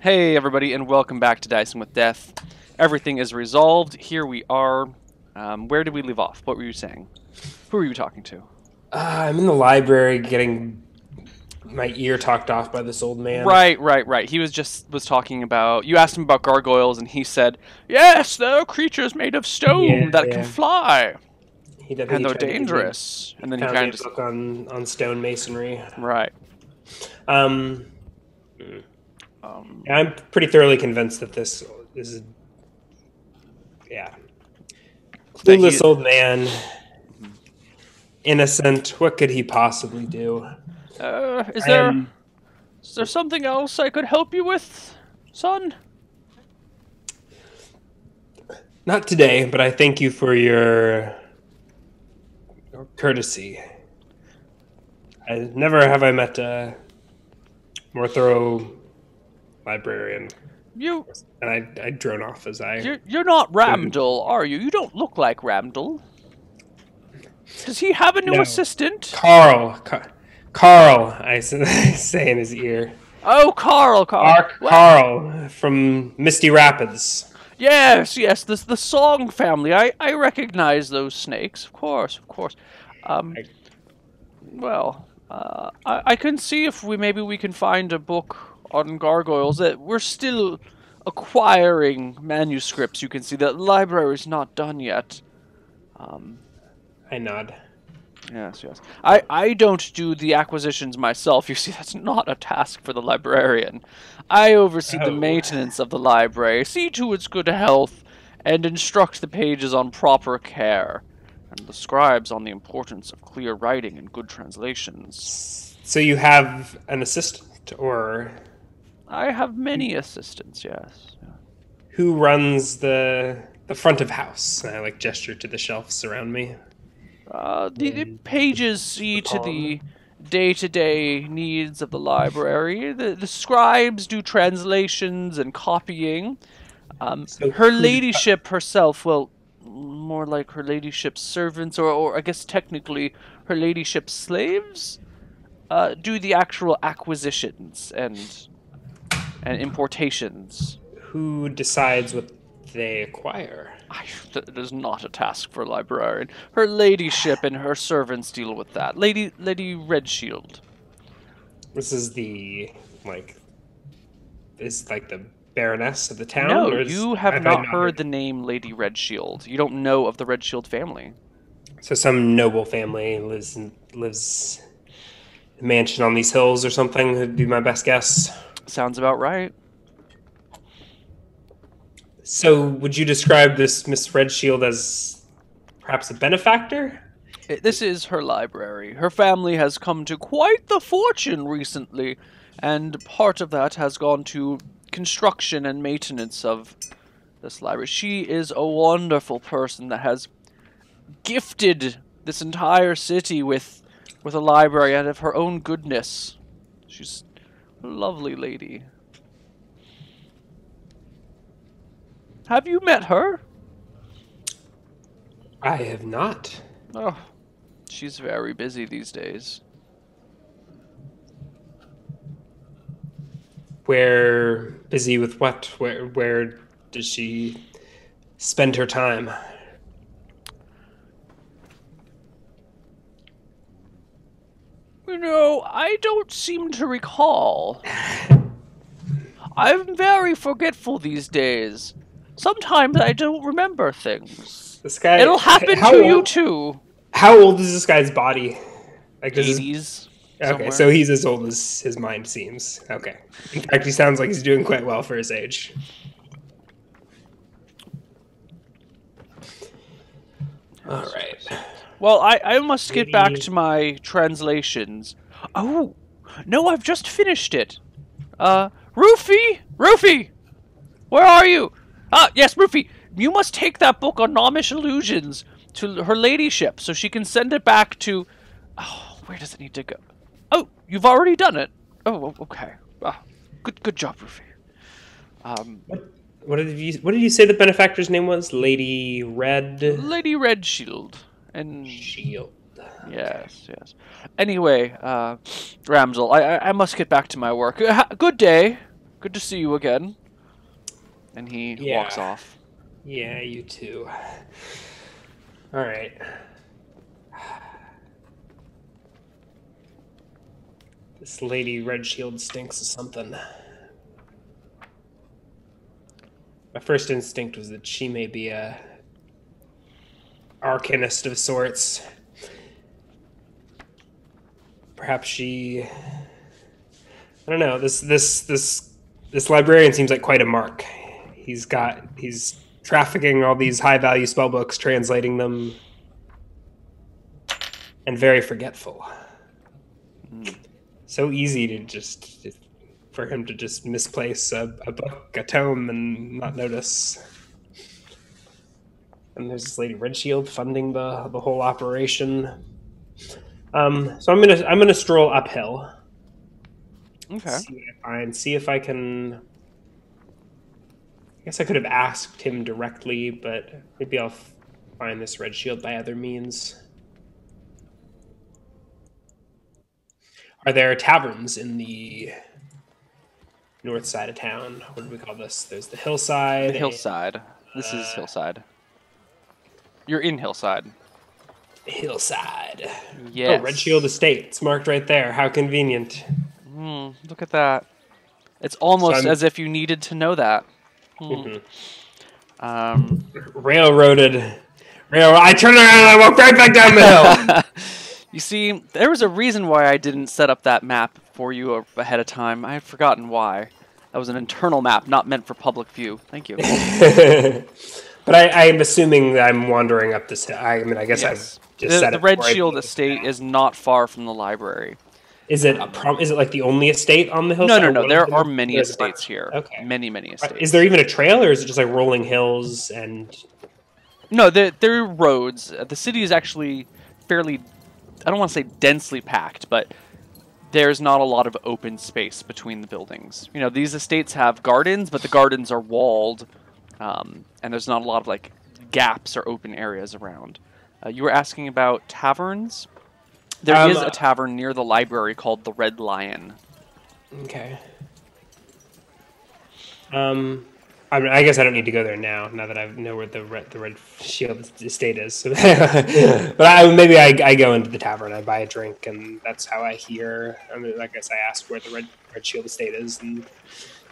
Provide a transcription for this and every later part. Hey everybody, and welcome back to Dicing with Death. Everything is resolved. Here we are. Where did we leave off? What were you saying? Who were you talking to? I'm in the library getting my ear talked off by this old man. Right. He was talking about... You asked him about gargoyles, and he said, yes, they're creatures made of stone that can fly. And they're dangerous. And then he kind of just... book on stone masonry. Right. I'm pretty thoroughly convinced that this is, clueless old man, innocent. What could he possibly do? Is there something else I could help you with, son? Not today, but I thank you for your courtesy. Never have I met a more thorough librarian. And I drone off as I... You're not Ramdal, are you? You don't look like Ramdal. Does he have a new assistant? Carl, I say in his ear. Oh, Carl from Misty Rapids. Yes, this the Song family. I recognize those snakes, of course. I can see if maybe we can find a book on gargoyles. That we're still acquiring manuscripts. You can see that library's not done yet. I nod. Yes. I don't do the acquisitions myself. You see, that's not a task for the librarian. I oversee the maintenance of the library, see to its good health, and instruct the pages on proper care, and the scribes on the importance of clear writing and good translations. So you have an assistant, or... I have many assistants, yes. Who runs the front of house? I gesture to the shelves around me. The pages see to the day-to-day needs of the library. The scribes do translations and copying. Her ladyship herself, more like her ladyship's servants, or I guess technically her ladyship's slaves, do the actual acquisitions and importations. Who decides what they acquire? That is not a task for a librarian. Her ladyship and her servants deal with that. Lady Redshield. This is the the baroness of the town. No, you have not heard the name Lady Redshield. You don't know of the Redshield family. So some noble family lives in a mansion on these hills or something. Would be my best guess. Sounds about right. So, would you describe this Miss Redshield as perhaps a benefactor? This is her library. Her family has come to quite the fortune recently, and part of that has gone to construction and maintenance of this library. She is a wonderful person that has gifted this entire city with a library out of her own goodness. She's a lovely lady. Have you met her? I have not. Oh, she's very busy these days. Where busy with what? Where does she spend her time? I don't seem to recall. I'm very forgetful these days. Sometimes I don't remember things. This guy... It'll happen to you too. How old is this guy's body? 80s. Okay, somewhere. So he's as old as his mind seems. Okay. In fact, he sounds like he's doing quite well for his age. All right. Well, I must get back to my translations. Oh, no, I've just finished it. Rufy! Where are you? Ah, yes, Rufy, you must take that book on Gnomish illusions to her ladyship so she can send it back to... Oh, where does it need to go? Oh, you've already done it. Oh, okay. Ah, good job, Rufy. What did you say the benefactor's name was? Lady Redshield. Shield. Yes. Anyway, Ramsel, I must get back to my work. Good day. Good to see you again. And he walks off. Yeah, you too. All right. This Lady Redshield stinks of something. My first instinct was that she may be a arcanist of sorts. Perhaps she... I don't know. This librarian seems like quite a mark. He's trafficking all these high-value spellbooks, translating them, and very forgetful. Mm. So easy to just for him to misplace a book, a tome, and not notice. And there's this Lady Redshield funding the whole operation. So I'm gonna stroll uphill. Okay. See if I can. I guess I could have asked him directly, but maybe I'll find this Redshield by other means. Are there taverns in the north side of town? What do we call this? There's the hillside. The hillside. This is hillside. You're in hillside. Hillside. Yes. Oh, Redshield Estate. It's marked right there. How convenient. Mm, look at that. It's almost as if you needed to know that. Mm. Mm-hmm. Railroaded. I turned around and I walked right back down the hill. You see, there was a reason why I didn't set up that map for you ahead of time. I had forgotten why. That was an internal map, not meant for public view. Thank you. But I'm assuming that I'm wandering up this hill. I mean, I guess yes. I've just set it. The Redshield Estate is not far from the library. Is it is it like the only estate on the hillside? No, no, no. There are many estates here. Okay. Many, many estates. Is there even a trail, or is it just like rolling hills and... No, there are roads. The city is actually fairly... I don't want to say densely packed, but there's not a lot of open space between the buildings. You know, these estates have gardens, but the gardens are walled, and there's not a lot of, like, gaps or open areas around. You were asking about taverns? There is a tavern near the library called the Red Lion. Okay. I mean, I guess I don't need to go there now that I know where the Redshield Estate is. So but maybe I go into the tavern, I buy a drink, and that's how I hear. I mean, I guess I ask where the Redshield Estate is, and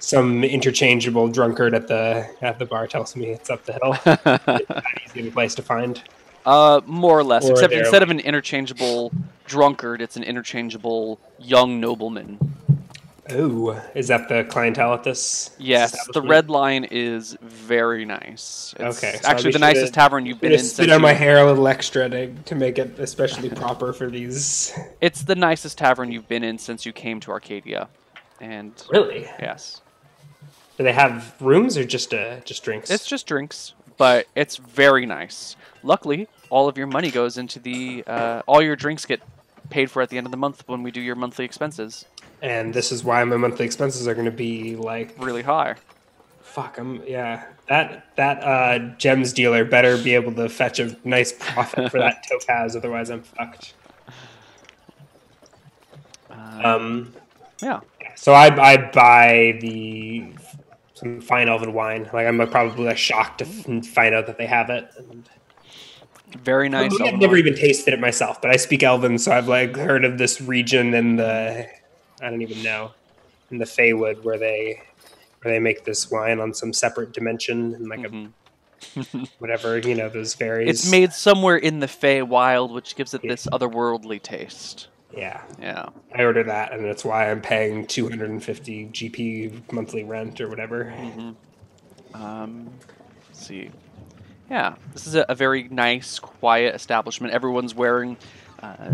some interchangeable drunkard at the bar tells me it's up the hill. It's not an easy place to find. More or less, or except instead of an interchangeable drunkard, it's an interchangeable young nobleman. Oh, is that the clientele at this? Yes, the Red Lion is very nice. It's okay, so actually the nicest tavern you've been in. Spit on my hair a little extra to make it especially proper for these. It's the nicest tavern you've been in since you came to Arcadia, and really, yes. Do they have rooms or just drinks? It's just drinks, but it's very nice. Luckily, all of your money goes into the all your drinks get paid for at the end of the month when we do your monthly expenses. And this is why my monthly expenses are going to be, like... Really high. Fuck, yeah. That gems dealer better be able to fetch a nice profit for that topaz, otherwise I'm fucked. Yeah. So I buy some fine elven wine. Like, I'm probably shocked to find out that they have it. Very nice. I've never even tasted it myself, but I speak elven, so I've, like, heard of this region and the... I don't even know, in the Feywood where they make this wine on some separate dimension and like a whatever, you know, those varies. It's made somewhere in the Feywild, which gives it this otherworldly taste. Yeah, yeah. I order that, and that's why I'm paying 250 GP monthly rent or whatever. Mm-hmm. Let's see, yeah, this is a very nice, quiet establishment. Everyone's wearing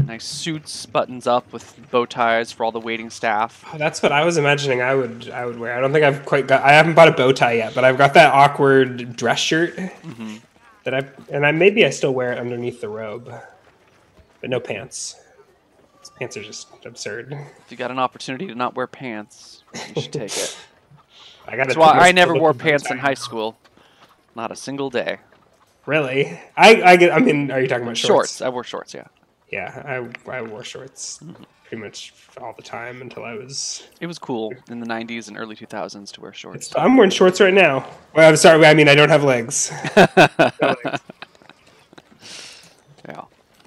nice suits, buttons up with bow ties for all the waiting staff. Oh, that's what I was imagining I would wear. I don't think I've quite got. I haven't bought a bow tie yet, but I've got that awkward dress shirt that maybe I still wear it underneath the robe, but no pants. These pants are just absurd. If you got an opportunity to not wear pants, you should take it. That's why I never wore pants in high school. Not a single day. Really? I mean, are you talking about shorts? Shorts. I wore shorts. Yeah. Yeah, I wore shorts. pretty much all the time until I was... It was cool in the 90s and early 2000s to wear shorts. I'm wearing shorts right now. Well, I'm sorry. I mean, I don't have legs. Yeah.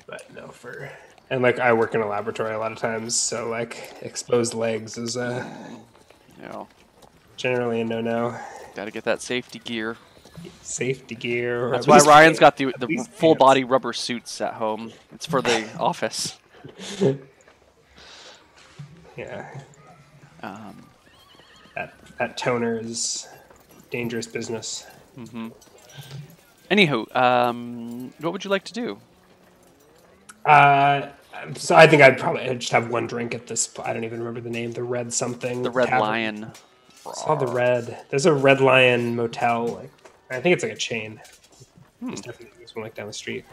But no, for... And, like, I work in a laboratory a lot of times, so, like, exposed legs is no. Generally a no-no. Got to get that safety gear. Safety gear. That's why Ryan's got the full-body rubber suits at home. It's for the office. Yeah. That toner is dangerous business. Mm-hmm. Anywho, what would you like to do? So I think I'd just have one drink at this. I don't even remember the name. The Red something. The Red Lion. Oh, the Red. There's a Red Lion motel. Like, I think it's like a chain. There's one like down the street.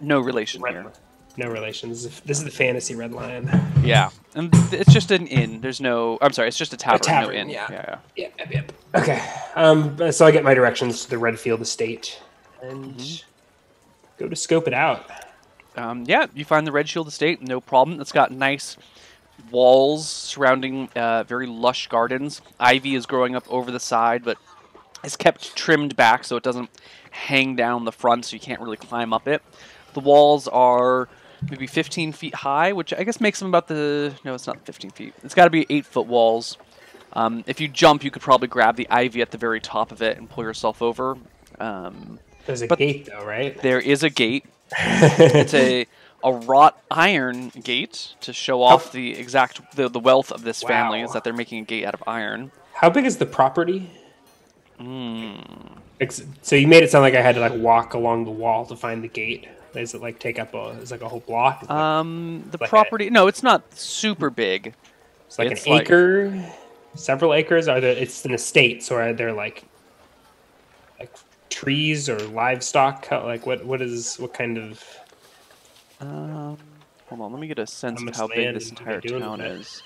No relation here. No relations. This is the fantasy Red Lion. Yeah, and it's just an inn. There's no. I'm sorry. It's just a tavern. A tavern. No inn. Yeah. Yep. Okay. So I get my directions to the Redfield Estate and go to scope it out. Yeah, you find the Redshield Estate, no problem. It's got nice walls surrounding very lush gardens. Ivy is growing up over the side, but it's kept trimmed back so it doesn't hang down the front, so you can't really climb up it. The walls are maybe 15 feet high, which I guess makes them about the... No, it's not 15 feet. It's got to be 8-foot walls. If you jump, you could probably grab the ivy at the very top of it and pull yourself over. There's a gate, though, right? There is a gate. It's a wrought iron gate to show off the exact the wealth of this family is that they're making a gate out of iron. How big is the property? So you made it sound like I had to like walk along the wall to find the gate. Does it like take up a? Is like a whole block? Is the like property? No, it's not super big. It's like an acre, several acres. Are there? It's an estate, so are there like trees or livestock? Like what kind of? Hold on, let me get a sense of how big this entire town is.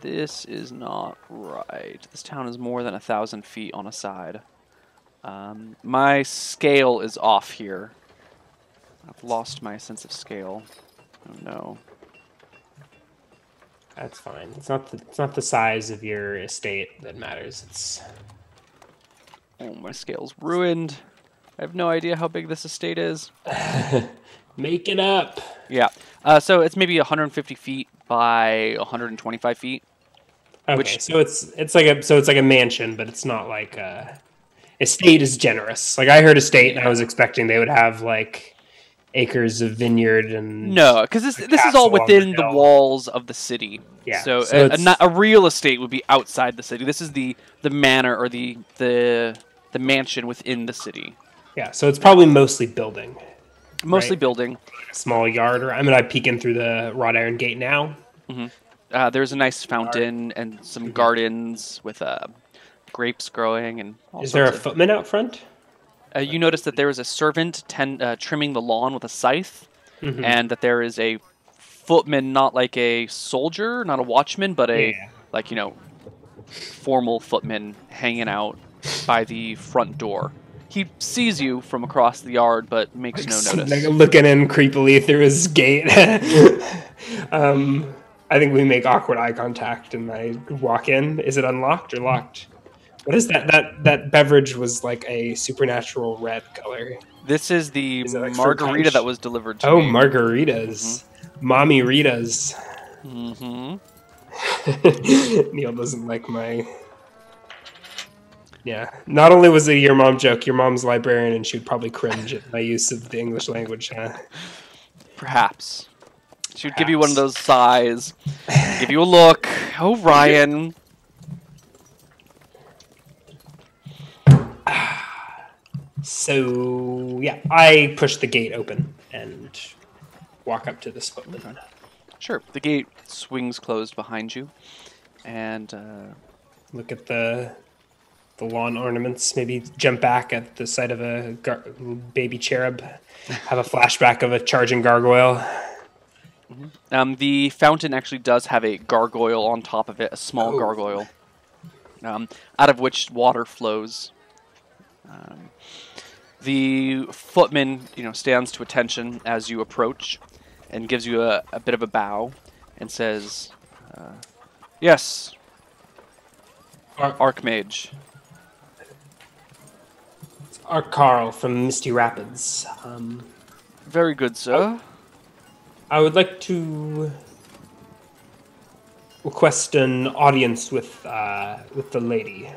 This is not right. This town is more than 1,000 feet on a side. My scale is off here. I've lost my sense of scale. Oh no. That's fine. It's not the size of your estate that matters. It's. Oh, my scale's ruined. I have no idea how big this estate is. Make it up. Yeah. So it's maybe 150 feet by 125 feet. Okay. Which... So it's like a mansion, but it's not like a estate is generous. Like I heard estate, and I was expecting they would have like acres of vineyard and no, because this is all within the walls of the city. Yeah. So a real estate would be outside the city. This is the manor or the mansion within the city. Yeah. So it's probably mostly building. Mostly right? Building. Like a small yard. Or I mean, I peek in through the wrought iron gate now. There's a nice fountain and some gardens with grapes growing. And all is there a footman out front? You notice that there is a servant trimming the lawn with a scythe, and that there is a footman, not like a soldier, not a watchman, but a like formal footman hanging out by the front door. He sees you from across the yard, but makes no notice. Like looking in creepily through his gate. I think we make awkward eye contact, and I walk in. Is it unlocked or locked? What is that? That beverage was like a supernatural red color. This is the margarita that was delivered to me. Oh, margaritas. Mommy Rita's. Neil doesn't like my... Yeah. Not only was it your mom joke, your mom's librarian, and she'd probably cringe at my use of the English language. Huh? Perhaps. She would give you one of those sighs, give you a look. Oh, Ryan. So, yeah, I push the gate open and walk up to this footman. Sure. The gate swings closed behind you, and... Look at the lawn ornaments, maybe jump back at the sight of a baby cherub, have a flashback of a charging gargoyle. The fountain actually does have a gargoyle on top of it, a small gargoyle, out of which water flows. The footman, stands to attention as you approach, and gives you a bit of a bow and says, yes, Archmage. It's Arcarl from Misty Rapids. Very good, sir. I would like to request an audience with the lady.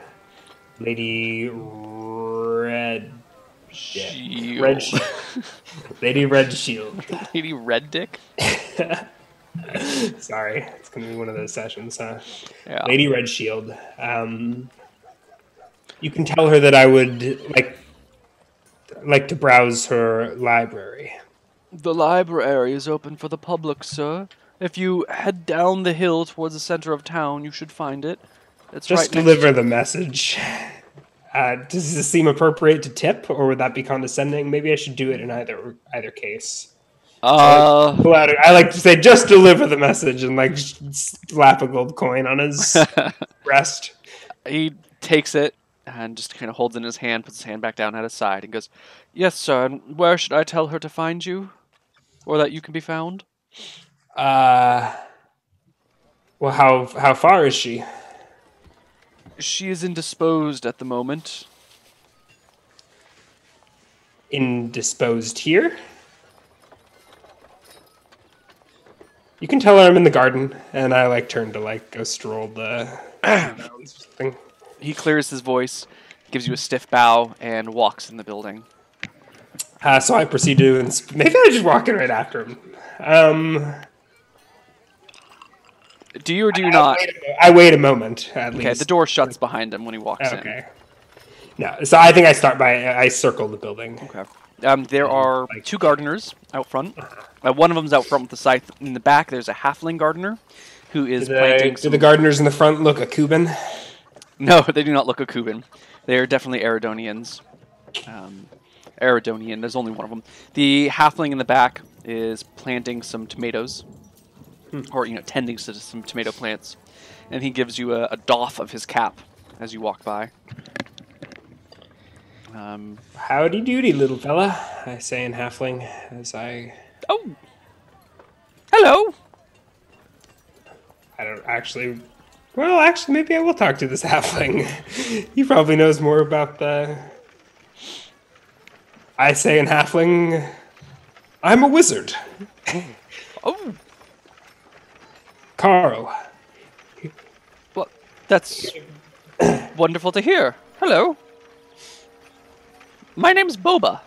Lady Redshield. Lady Redshield. Lady Red Dick? Sorry, it's going to be one of those sessions, huh? Yeah. Lady Redshield. You can tell her that I would like to browse her library. The library is open for the public, sir. If you head down the hill towards the center of town, you should find it. It's just deliver the message. Does this seem appropriate to tip, or would that be condescending? Maybe I should do it in either case. I like to say, just deliver the message and like slap a gold coin on his breast. He takes it and just kind of holds it in his hand, puts his hand back down at his side, and goes, "Yes, sir. And where should I tell her to find you, or that you can be found?" Well, how far is she? She is indisposed at the moment. Indisposed here? You can tell her I'm in the garden, and I turn to go stroll the grounds thing. He clears his voice, gives you a stiff bow, and walks in the building. So I proceed to, maybe I just walk in right after him. Do you or do you not? I wait a moment, at least. Okay, the door shuts behind him when he walks in. Okay. No, so I think I start by, I circle the building. Okay. There are two gardeners out front. One of them's out front with the scythe. In the back, there's a halfling gardener who is planting some... Do the gardeners in the front look a Cuban? No, they do not look a Cuban. They are definitely Aridonians. Aridonian, there's only one of them. The halfling in the back is planting some tomatoes. Or, tending to some tomato plants. And he gives you a doff of his cap as you walk by. Howdy doody, little fella, I say in halfling as I... Oh! Hello! I don't actually... Well, actually, maybe I will talk to this halfling. He probably knows more about the... I say in halfling, I'm a wizard. Oh! Carl. Well, that's wonderful to hear. Hello. My name's Boba.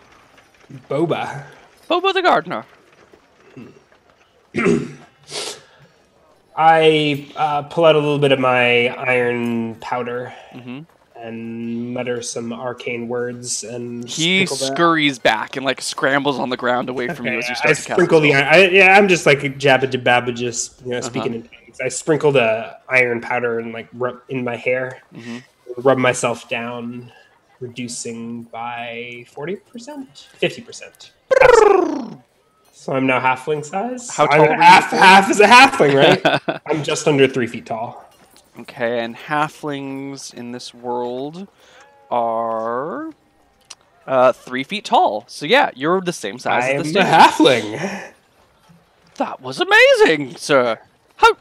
Boba. Boba the gardener. I pull out a little bit of my iron powder and mutter some arcane words. And he scurries back and scrambles on the ground away from you as you start to cast the iron. I'm just jabba-jabba, just speaking in tongues. I sprinkled a iron powder and rub in my hair, rub myself down, reducing by 40%, 50%. So I'm now halfling size. How tall? Half is a halfling, right? I'm just under 3 feet tall. Okay, and halflings in this world are 3 feet tall. So yeah, you're the same size as the halfling. That was amazing, sir. How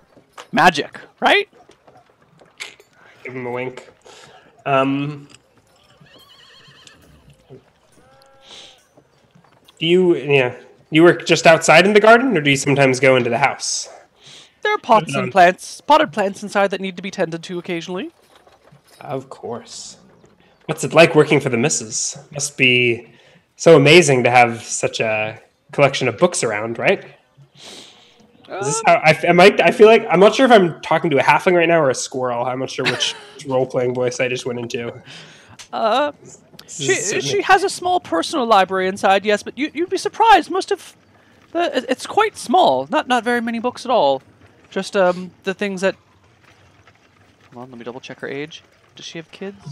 magic, right? Give him a wink. Do you? Yeah, you work just outside in the garden, or do you sometimes go into the house? There are pots and plants, potted plants inside that need to be tended to occasionally. Of course. What's it like working for the missus? Must be so amazing to have such a collection of books around, right? Is this how I feel like I'm not sure if I'm talking to a halfling right now or a squirrel. I'm not sure which role-playing voice I just went into. She has a small personal library inside, yes, but you'd be surprised. Most of it's quite small. Not very many books at all. Just the things that... Hold on, let me double check her age. Does she have kids?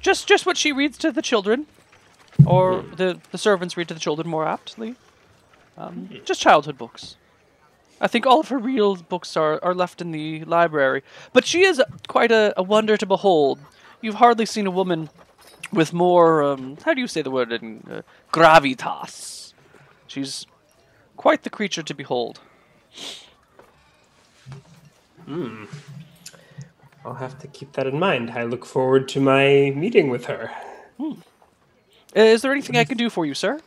Just what she reads to the children, or the servants read to the children more aptly. Just childhood books. I think all of her real books are left in the library. But she is quite a wonder to behold. You've hardly seen a woman with more how do you say the word in gravitas? She's Quite the creature to behold. Hmm. I'll have to keep that in mind. I look forward to my meeting with her. Hmm. Is there anything I can do for you, sir?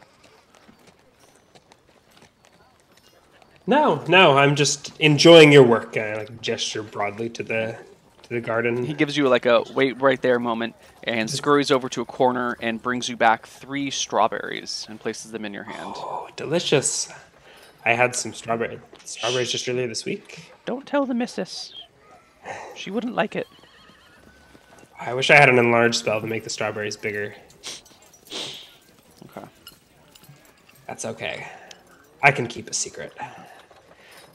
No, I'm just enjoying your work. I like gesture broadly to the garden. He gives you like a wait right there moment and scurries over to a corner and brings you back 3 strawberries and places them in your hand. Oh, delicious. I had some strawberries just earlier this week. Don't tell the missus. She wouldn't like it. I wish I had an enlarge spell to make the strawberries bigger. Okay. That's okay. I can keep a secret.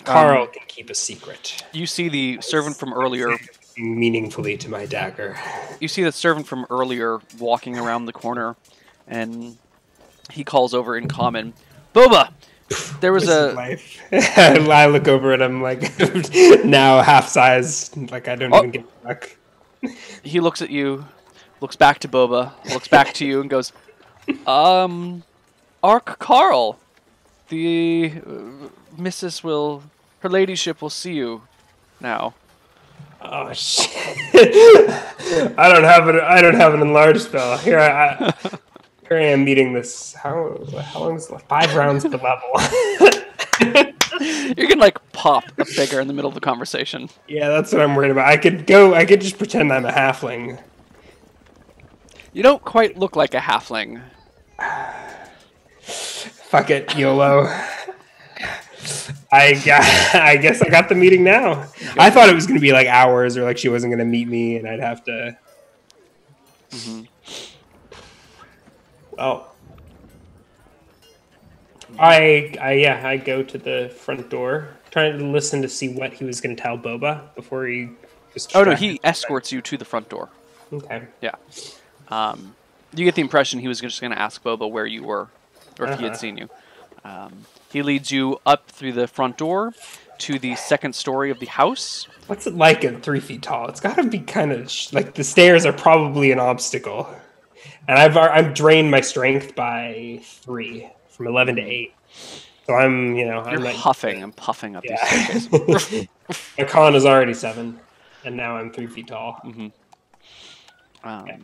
Carl can keep a secret. You see the servant from earlier... meaningfully to my dagger. You see the servant from earlier walking around the corner, and he calls over in common, Boba! There was a... I look over and I'm like, now half-sized, like I don't even get stuck. He looks at you, looks back to Boba, looks back to you and goes, Arc Carl, the missus will, her ladyship will see you now. Oh shit! I don't have an enlarge spell here. Here I am meeting this. How long is it? 5 rounds per level. You can like pop a figure in the middle of the conversation. Yeah, that's what I'm worried about. I could just pretend I'm a halfling. You don't quite look like a halfling. Fuck it, YOLO. I guess I got the meeting now. I thought it was going to be like hours or like she wasn't going to meet me and I'd have to... Well. I go to the front door, trying to listen to see what he was going to tell Boba before he... Oh no, he escorts you to the front door. Okay. Yeah. You get the impression he was just going to ask Boba where you were, or if he had seen you. He leads you up through the front door to the second story of the house. What's it like at 3 feet tall? It's got to be kind of like the stairs are probably an obstacle. And I've drained my strength by 3, from 11 to 8. So I'm, you know, I'm like huffing and puffing up these staircases. My con is already 7, and now I'm 3 feet tall. Okay.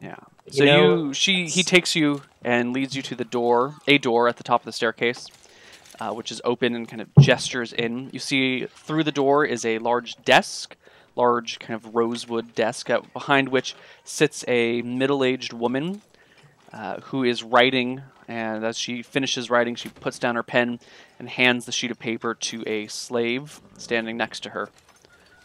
Yeah. So you, he takes you and leads you to the door, a door at the top of the staircase, which is open and kind of gestures in. You see through the door is a large desk, large kind of rosewood desk, behind which sits a middle-aged woman who is writing. And as she finishes writing, she puts down her pen and hands the sheet of paper to a slave standing next to her.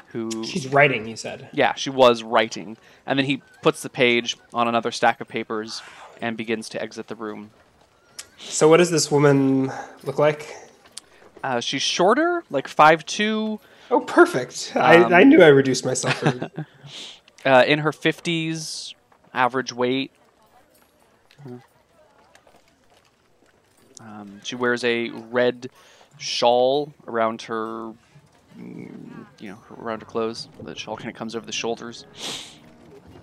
Who, she's writing, you said. Yeah, she was writing. And then he puts the page on another stack of papers and begins to exit the room. So what does this woman look like? She's shorter, like 5'2". Oh, perfect. I knew I reduced myself. In her 50s, average weight. She wears a red shawl around her... you know, around her clothes. The shawl kind of comes over the shoulders.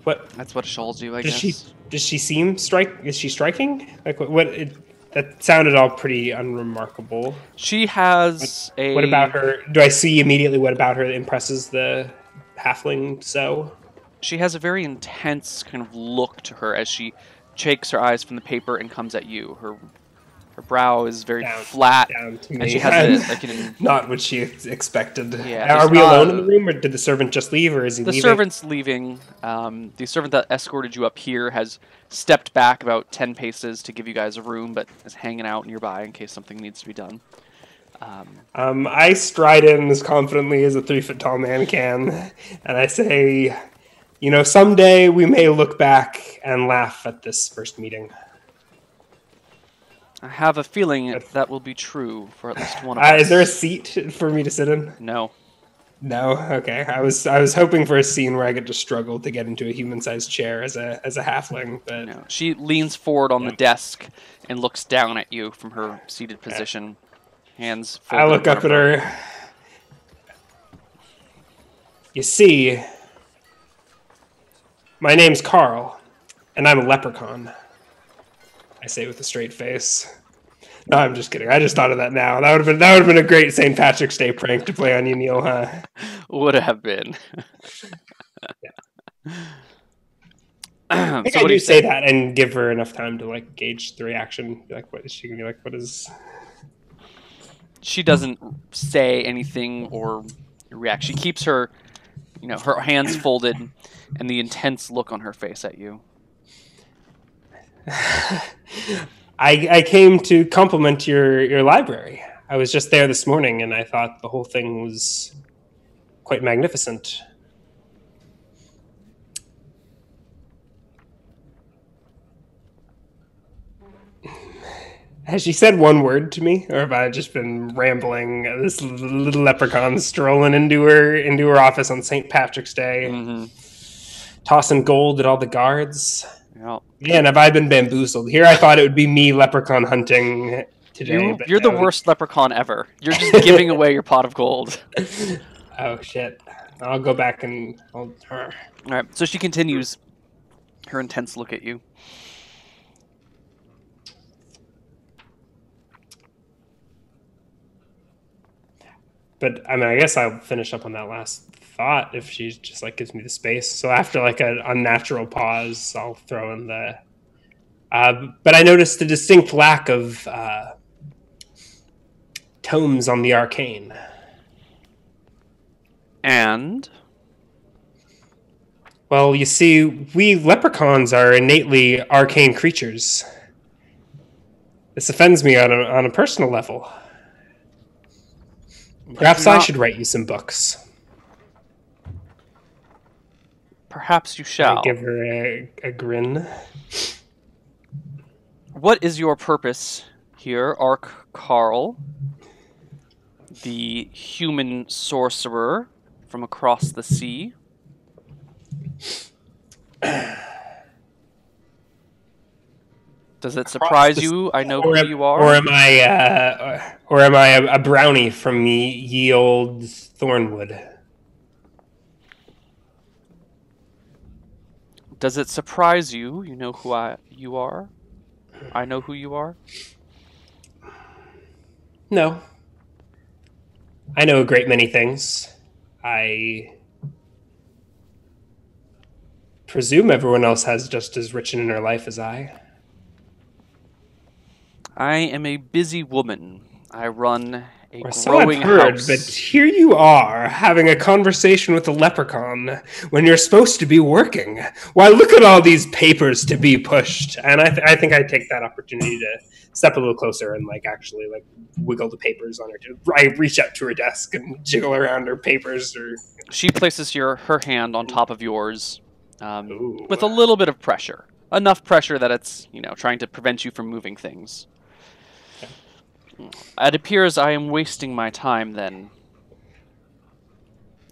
What? That's what shawls do, I guess. Does she seem is she striking? Like what that sounded all pretty unremarkable. She has a... What about her? Do I see immediately what about her that impresses the halfling so? She has a very intense kind of look to her as she shakes her eyes from the paper and comes at you. Her brow is very flat, and she has like an... Not what she expected. Yeah, are we alone in the room, or did the servant just leave, or is he leaving? The servant's leaving. The servant that escorted you up here has stepped back about 10 paces to give you guys a room, but is hanging out nearby in case something needs to be done. I stride in as confidently as a 3-foot-tall man can, and I say, you know, someday we may look back and laugh at this first meeting. I have a feeling that will be true for at least one of us. Is there a seat for me to sit in? No. No? Okay. I was hoping for a scene where I could just struggle to get into a human-sized chair as a halfling. But... No. She leans forward on the desk and looks down at you from her seated position. Hands folded. I look up at her. You see, my name's Carl, and I'm a leprechaun. I say with a straight face. No, I'm just kidding. I just thought of that now. That would have been a great St. Patrick's Day prank to play on you, Neil, huh? Would have been. Yeah. I think so I do say that and give her enough time to like gauge the reaction. Be like, what is she gonna be like? What is? She doesn't say anything or react. She keeps her, you know, her hands folded, and the intense look on her face at you. I came to compliment your library. I was just there this morning, and I thought the whole thing was quite magnificent. Has she said one word to me, or have I just been rambling? This little leprechaun strolling into her office on St. Patrick's Day, tossing gold at all the guards. Yep. Man, have I been bamboozled? Here I thought it would be me leprechaun hunting today. You're the worst leprechaun ever. You're just giving away your pot of gold. Oh, shit. I'll go back and hold her. All right, so she continues her intense look at you. But I mean, I guess I'll finish up on that last thought if she just like gives me the space. So after like an unnatural pause, I'll throw in the. But I noticed a distinct lack of tomes on the arcane. And? Well, you see, we leprechauns are innately arcane creatures. This offends me on a personal level. Perhaps I should write you some books. Perhaps you shall. I give her a grin. What is your purpose here, Arc Carl, the human sorcerer from across the sea? Does it surprise you? I know who you are. Or am I a brownie from ye old Thornwood? Does it surprise you? You know who you are. I know who you are. No. I know a great many things. I presume everyone else has just as rich an inner life as I. I am a busy woman. I run a growing house. But here you are, having a conversation with a leprechaun when you're supposed to be working. Why, look at all these papers to be pushed. And I think I take that opportunity to step a little closer and like actually like wiggle the papers on her. I reach out to her desk and jiggle around her papers. Or she places her hand on top of yours with a little bit of pressure. Enough pressure that it's, you know, trying to prevent you from moving things. It appears I am wasting my time, then.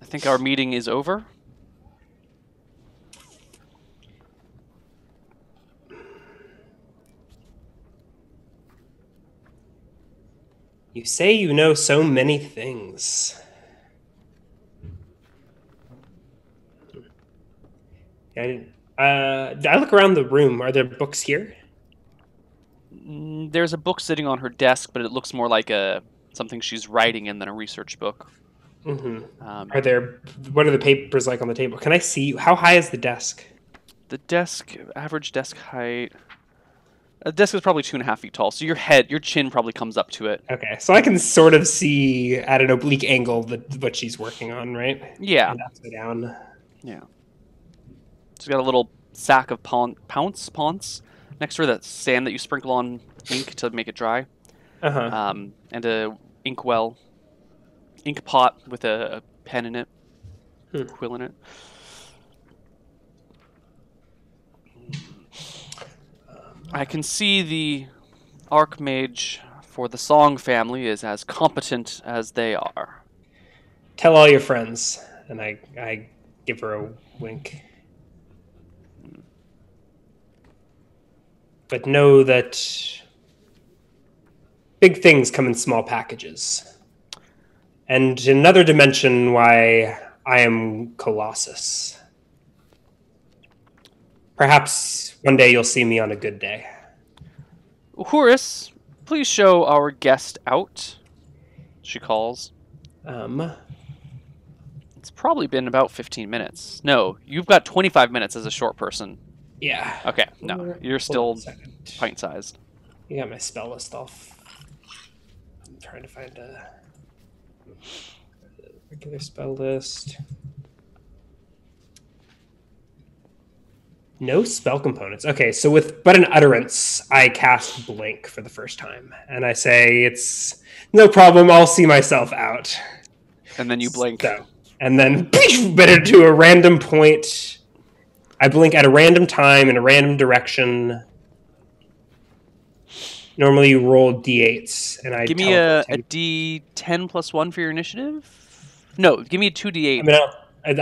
I think our meeting is over. You say you know so many things. I look around the room. Are there books here? There's a book sitting on her desk, but it looks more like something she's writing in than a research book. Mm-hmm. What are the papers like on the table? Can I see? How high is the desk? The desk, average desk height. The desk is probably 2.5 feet tall, so your chin probably comes up to it. Okay, so I can sort of see at an oblique angle what she's working on, right? Yeah. And upside down. Yeah. She's got a little sack of pounce next to her, that sand that you sprinkle on ink to make it dry. And a ink pot with a pen in it, a quill in it. I can see the Archmage for the Song family is as competent as they are. Tell all your friends. And I give her a wink. But know that big things come in small packages. And another dimension why I am Colossus. Perhaps one day you'll see me on a good day. Horus, please show our guest out? She calls. It's probably been about 15 minutes. No, you've got 25 minutes as a short person. Yeah. Okay, no, you're still pint-sized. You got my spell list off. I'm trying to find a regular spell list. No spell components. Okay, so with but an utterance, I cast Blink for the first time. And I say, it's no problem, I'll see myself out. And then you blink. So, and then, better to a random point. I blink at a random time in a random direction. Normally you roll d8s. And I give me a d10 plus 1 for your initiative? No, give me a 2d8. I mean,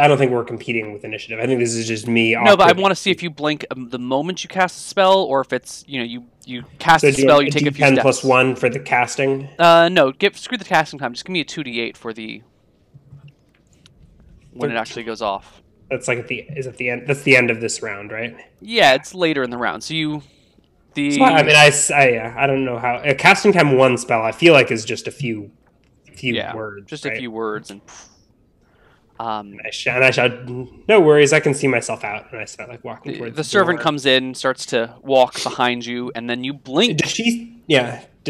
I don't think we're competing with initiative. I think this is just me. No, but I want to see if you blink the moment you cast a spell, or if it's, you know, you cast a spell, you take a few steps. 10 plus 1 for the casting? No, screw the casting time. Just give me a 2d8 for the... when it actually goes off. That's like at the end. That's the end of this round, right? Yeah, it's later in the round. So you... So, I mean, I don't know how... casting time 1 spell, I feel like, is just a few words. Just a few words and... and I shout, no worries, I can see myself out. And I start like walking towards the servant door. Comes in, starts to walk behind you, and then you blink. Does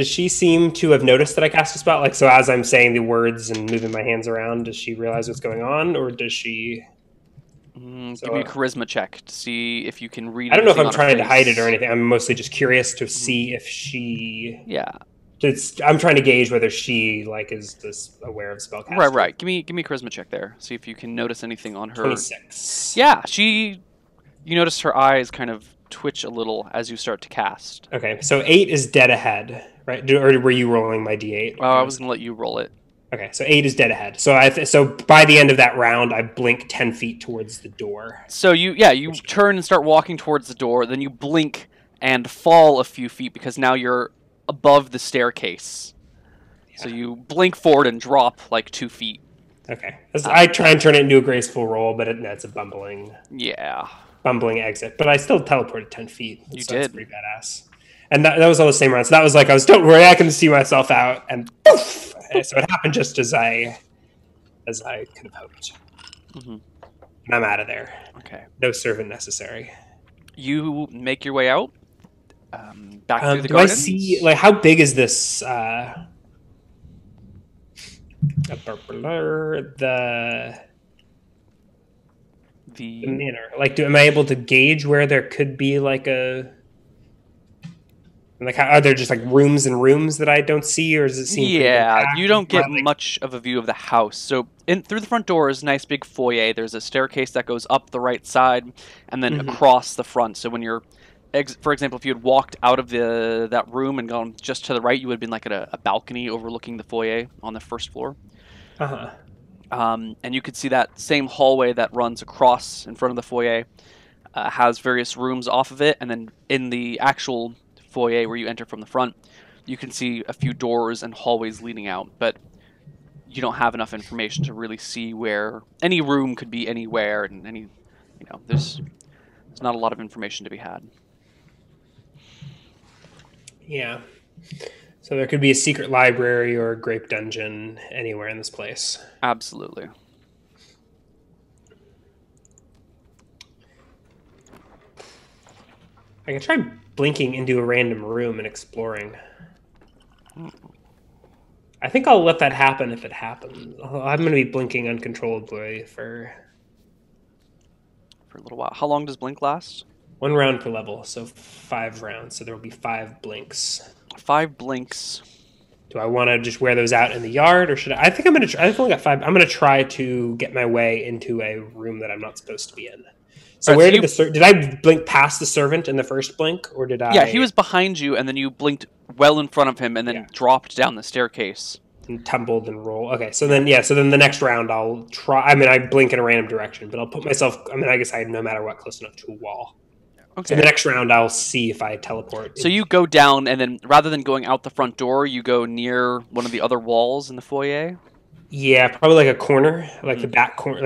she seem to have noticed that I cast a spell? Like, so as I'm saying the words and moving my hands around, does she realize what's going on, or does she? Give me a charisma check to see if you can read. I don't know if I'm trying to hide it or anything. I'm mostly just curious to see if she. Yeah. I'm trying to gauge whether she is this aware of spellcasting. Right. Give me a charisma check there. See if you can notice anything on her. 26. Yeah, you notice her eyes kind of twitch a little as you start to cast. Okay, so 8 is dead ahead, right? Or were you rolling my d8? Oh, I was gonna let you roll it. Okay, so 8 is dead ahead. So so by the end of that round, I blink 10 feet towards the door. So you turn and start walking towards the door. Then you blink and fall a few feet because now you're above the staircase. Yeah. So you blink forward and drop like 2 feet. Okay. I try and turn it into a graceful roll, but that's a bumbling... Yeah. Bumbling exit. But I still teleported 10 feet. You did. That's pretty badass. And that was all the same round. So that was like, I was, don't worry, I can see myself out. And poof! And so it happened just as I could have hoped. Mm-hmm. And I'm out of there. Okay. No servant necessary. You make your way out. Back through the garden. I see, how big is this? The manor. Am I able to gauge where there could be are there just rooms and rooms that I don't see, or does it seem? Yeah, you don't get much of a view of the house. So through the front door is a nice big foyer. There's a staircase that goes up the right side and then across the front. So when you're... For example, if you had walked out of that room and gone just to the right, you would have been at a balcony overlooking the foyer on the first floor. Uh-huh. And you could see that same hallway that runs across in front of the foyer has various rooms off of it. And then in the actual foyer where you enter from the front, you can see a few doors and hallways leading out. But you don't have enough information to really see where any room could be anywhere. And there's not a lot of information to be had. Yeah. So there could be a secret library or a grape dungeon anywhere in this place. Absolutely. I can try blinking into a random room and exploring. I think I'll let that happen if it happens. I'm going to be blinking uncontrollably for a little while. How long does blink last? 1 round per level, so 5 rounds. So there will be 5 blinks. 5 blinks. Do I want to just wear those out in the yard, or should I? I think I'm gonna. I've only got 5. I'm gonna try to get my way into a room that I'm not supposed to be in. So where did did I blink past the servant in the first blink, or did I? Yeah, he was behind you, and then you blinked well in front of him, and then dropped down the staircase. And tumbled and roll. Okay, so then the next round I'll try. I mean, I blink in a random direction, but I'll put myself. I mean, I guess I'm no matter what close enough to a wall. Okay. So the next round, I'll see if I teleport. So you go down, and then rather than going out the front door, you go near one of the other walls in the foyer? Yeah, probably a corner, the back corner,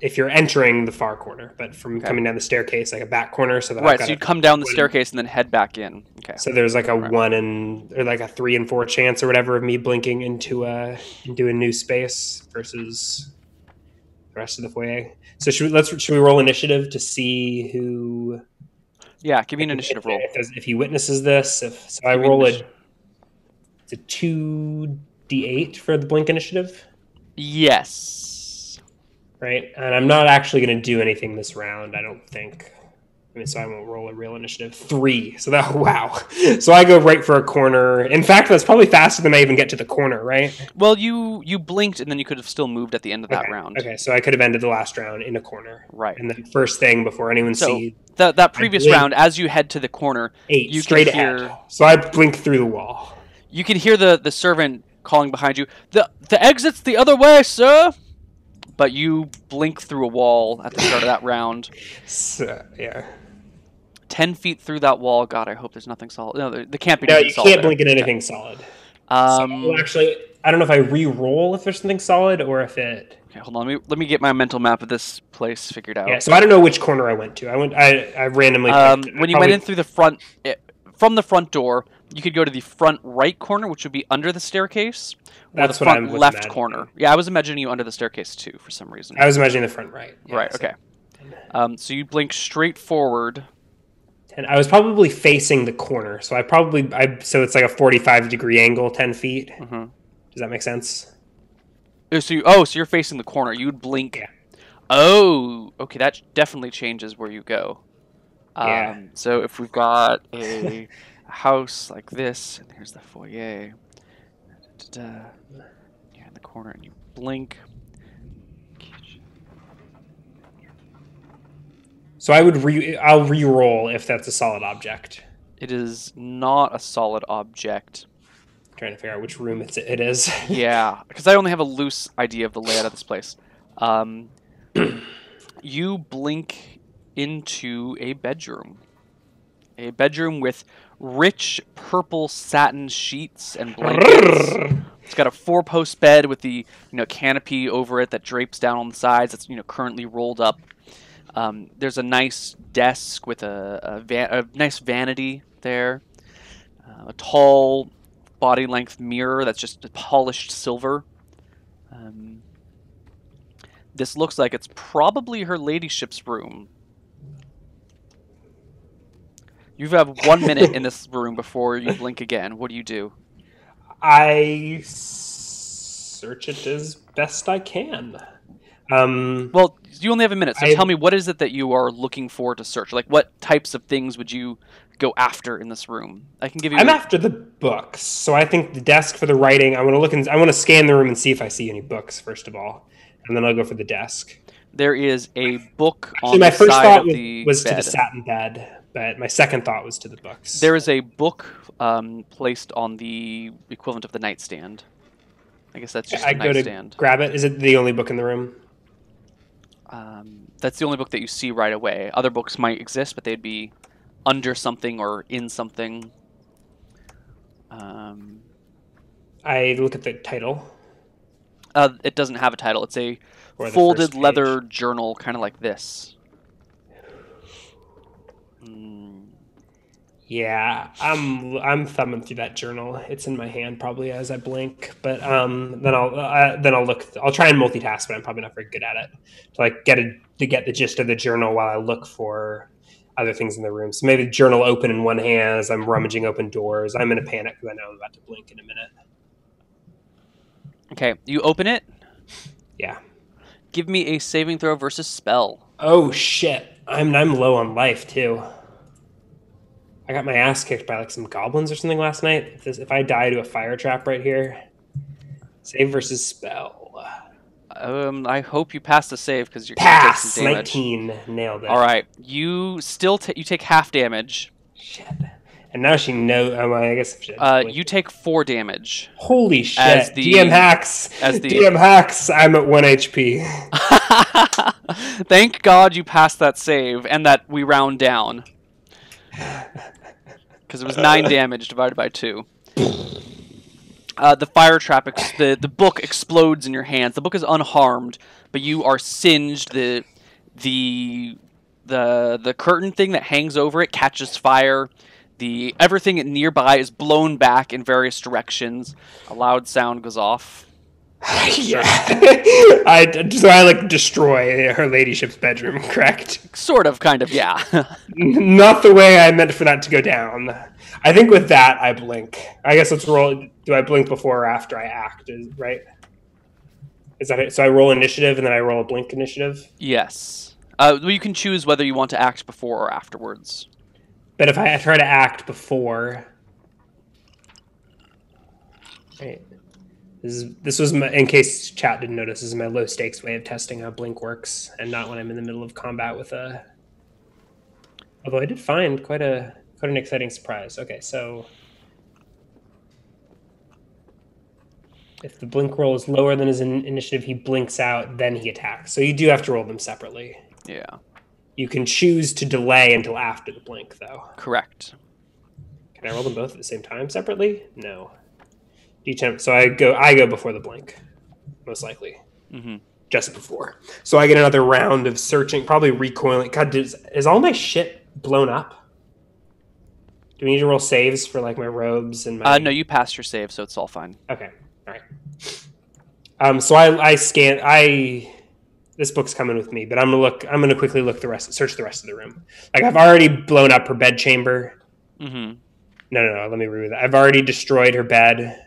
if you're entering the far corner, but from coming down the staircase, like a back corner. So that so you'd come down the staircase and then head back in. Okay. So there's like a or like a 3 and 4 chance or whatever of me blinking into a new space versus the rest of the foyer. So should we roll initiative to see who? Yeah, give me an initiative roll. If he witnesses this, I roll it. It's a 2d8 for the blink initiative. Yes. Right, and I'm not actually going to do anything this round, I don't think. I mean, so I won't roll a real initiative. 3. So that, wow. So I go right for a corner. In fact, that's probably faster than I even get to the corner, right? Well, you blinked, and then you could have still moved at the end of that round. Okay, so I could have ended the last round in a corner. Right. And the first thing before anyone sees... So that previous round, as you head to the corner... 8, you straight ahead. So I blink through the wall. You can hear the servant calling behind you, The exit's the other way, sir! But you blink through a wall at the start of that round. So, yeah. 10 feet through that wall. God, I hope there's nothing solid. No, there can't be. No, you can't blink at anything solid. So, actually, I don't know if I re-roll if there's something solid or if it. Okay, hold on. Let me get my mental map of this place figured out. Yeah. So I don't know which corner I went to. I randomly. When you went in through the front, from the front door, you could go to the front right corner, which would be under the staircase. That's the front left corner. Yeah, I was imagining you under the staircase too, for some reason. I was imagining the front right. Yeah, right, okay. So you blink straight forward. And I was probably facing the corner, so so it's like a 45-degree angle, 10 feet. Mm-hmm. Does that make sense? So you're facing the corner. You would blink. Yeah. Oh, okay, that definitely changes where you go. Yeah. So if we've got a house like this, and here's the foyer... You're in the corner and you blink. So I'll re-roll if that's a solid object. It is not a solid object. I'm trying to figure out which room it is. Yeah, because I only have a loose idea of the layout of this place. You blink into a bedroom. A bedroom with rich purple satin sheets and blankets. It's got a 4-post bed with the canopy over it that drapes down on the sides. That's currently rolled up. There's a nice desk with a nice vanity there. A tall body-length mirror that's just polished silver. This looks like it's probably her ladyship's room. You have 1 minute in this room before you blink again. What do you do? I search it as best I can. Well, you only have a minute, so tell me, what is it that you are looking for to search? Like, what types of things would you go after in this room? I can give you. I'm after the books, so I think the desk for the writing. I want to look and I want to scan the room and see if I see any books first of all, and then I'll go for the desk. There is a book on the side of the bed. My first thought was to the satin bed. But my second thought was to the books. There is a book placed on the equivalent of the nightstand. I guess that's just a nightstand. To grab it. Is it the only book in the room? That's the only book that you see right away. Other books might exist, but they'd be under something or in something. I look at the title. It doesn't have a title. It's a folded leather journal, kind of like this. Yeah, I'm thumbing through that journal. It's in my hand probably as I blink, but then I'll look. I'll try and multitask, but I'm probably not very good at it. To like get the gist of the journal while I look for other things in the room. So maybe the journal open in one hand as I'm rummaging open doors. I'm in a panic because I know I'm about to blink in a minute. Okay, you open it. Yeah. Give me a saving throw versus spell. Oh shit! I'm low on life too. I got my ass kicked by like some goblins or something last night. If I die to a fire trap right here, save versus spell. I hope you pass the save because you're gonna take some damage. 19, nailed it. All right, you still you take half damage. Shit. And now she knows. Well, I guess she you take 4 damage. Holy shit! As the, DM hacks. As the DM hacks. I'm at 1 HP. Thank God you passed that save and that we round down. Because it was 9 damage divided by 2. The fire trap, the book explodes in your hands. The book is unharmed, but you are singed. The curtain thing that hangs over it catches fire. Everything nearby is blown back in various directions. A loud sound goes off. Yeah, so I like destroy her ladyship's bedroom, correct? Sort of, kind of, yeah. Not the way I meant for that to go down. I think with that, I blink. I guess let's roll. Do I blink before or after I act? Right? Is that it? So I roll initiative and then I roll a blink initiative. Yes. Well, you can choose whether you want to act before or afterwards. But if I try to act before, right. This was my, in case chat didn't notice, this is my low stakes way of testing how blink works, and not when I'm in the middle of combat with a. Although I did find quite an exciting surprise. Okay, so if the blink roll is lower than his initiative, he blinks out, then he attacks. So you do have to roll them separately. Yeah. You can choose to delay until after the blink, though. Correct. Can I roll them both at the same time separately? No. D10. So I go before the blink, most likely. Mm-hmm. Just before. So I get another round of searching, probably recoiling. God, is all my shit blown up? Do we need to roll saves for like my robes and my? No, you passed your save, so it's all fine. Okay. All right. So this book's coming with me, but I'm gonna quickly look search the rest of the room. Like I've already blown up her bed chamber. Mm-hmm. No. Let me read that. I've already destroyed her bed.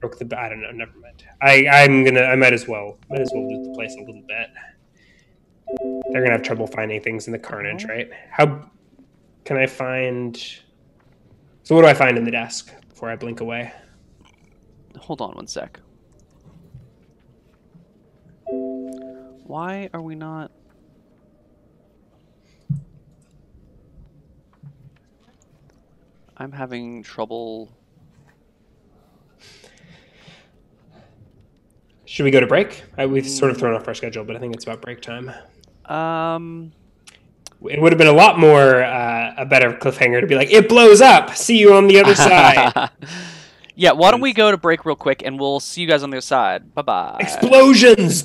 Broke the. I don't know. Never mind. I might as well loot the place a little bit. They're gonna have trouble finding things in the carnage, right? How can I find? So what do I find in the desk before I blink away? Hold on one sec. Why are we not? I'm having trouble. Should we go to break? We've sort of thrown off our schedule, but I think it's about break time. It would have been a lot more a better cliffhanger to be like, it blows up. See you on the other side. Yeah, why don't we go to break real quick, and we'll see you guys on the other side. Bye bye. Explosions.